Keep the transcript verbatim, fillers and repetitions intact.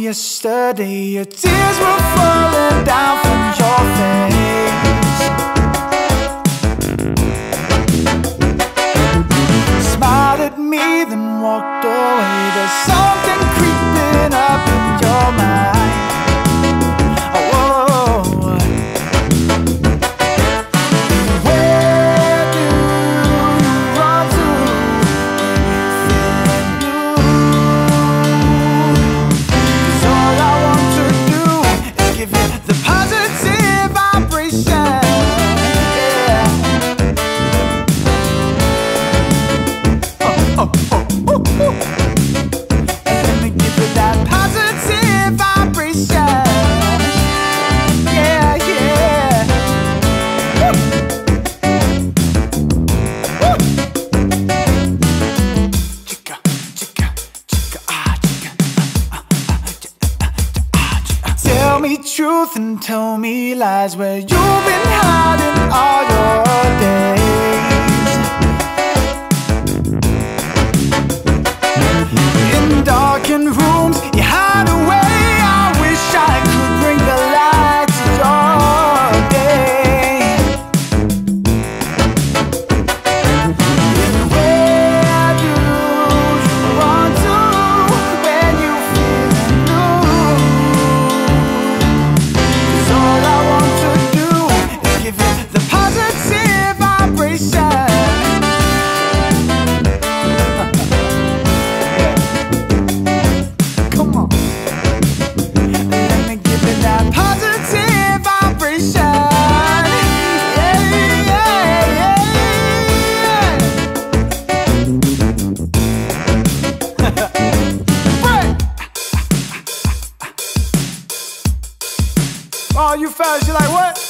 yesterday. Your tears were falling down from your face. Smiled at me, then walked away. There's something creeping up in your mind. Truth and tell me lies, where you've been hiding all your days. In darkened rooms you hide away. I wish I could bring the light to your day. Where do you run to when you feel new? All you fellas, you're like, what?